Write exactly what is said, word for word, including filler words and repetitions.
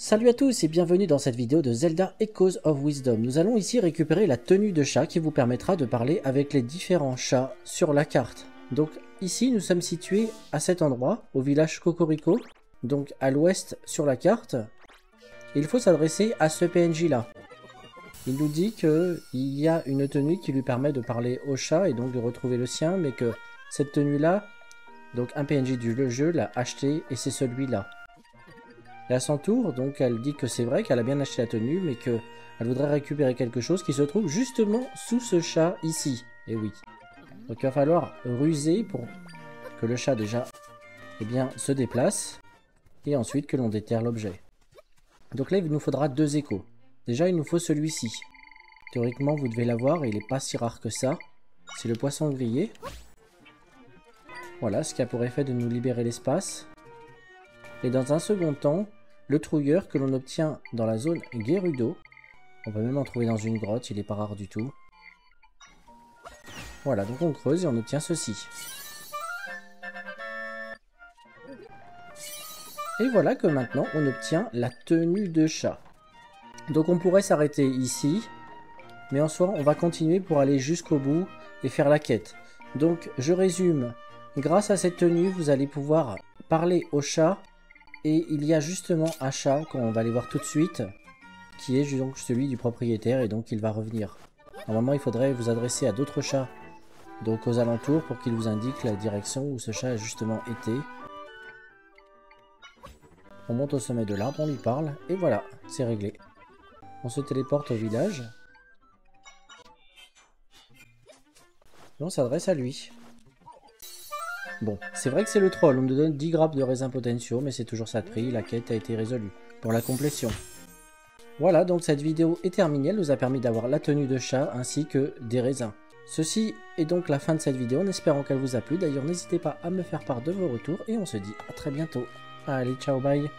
Salut à tous et bienvenue dans cette vidéo de Zelda Echoes of Wisdom. Nous allons ici récupérer la tenue de chat qui vous permettra de parler avec les différents chats sur la carte. Donc ici nous sommes situés à cet endroit, au village Cocorico, donc à l'ouest sur la carte. Il faut s'adresser à ce P N J là. Il nous dit qu'il y a une tenue qui lui permet de parler au chat et donc de retrouver le sien, mais que cette tenue là, donc un P N J du jeu l'a achetée et c'est celui là. Et à son tour, donc elle dit que c'est vrai qu'elle a bien acheté la tenue, mais qu'elle voudrait récupérer quelque chose qui se trouve justement sous ce chat ici. Et oui. Donc il va falloir ruser pour que le chat déjà eh bien, se déplace, et ensuite que l'on déterre l'objet. Donc là il nous faudra deux échos. Déjà il nous faut celui-ci. Théoriquement vous devez l'avoir, il n'est pas si rare que ça. C'est le poisson grillé. Voilà, ce qui a pour effet de nous libérer l'espace. Et dans un second temps, le trouilleur que l'on obtient dans la zone Gerudo. On peut même en trouver dans une grotte, il n'est pas rare du tout. Voilà, donc on creuse et on obtient ceci. Et voilà que maintenant on obtient la tenue de chat. Donc on pourrait s'arrêter ici, mais en soi on va continuer pour aller jusqu'au bout et faire la quête. Donc je résume, grâce à cette tenue vous allez pouvoir parler au chat. Et il y a justement un chat qu'on va aller voir tout de suite, qui est donc celui du propriétaire, et donc il va revenir. Normalement il faudrait vous adresser à d'autres chats, donc aux alentours, pour qu'ils vous indiquent la direction où ce chat a justement été. On monte au sommet de l'arbre, on lui parle, et voilà, c'est réglé. On se téléporte au village. Et on s'adresse à lui. Bon, c'est vrai que c'est le troll, on nous donne dix grappes de raisin potentio, mais c'est toujours ça de prix, la quête a été résolue, pour la complétion. Voilà, donc cette vidéo est terminée, elle nous a permis d'avoir la tenue de chat ainsi que des raisins. Ceci est donc la fin de cette vidéo, en espérant qu'elle vous a plu, d'ailleurs n'hésitez pas à me faire part de vos retours, et on se dit à très bientôt. Allez, ciao, bye.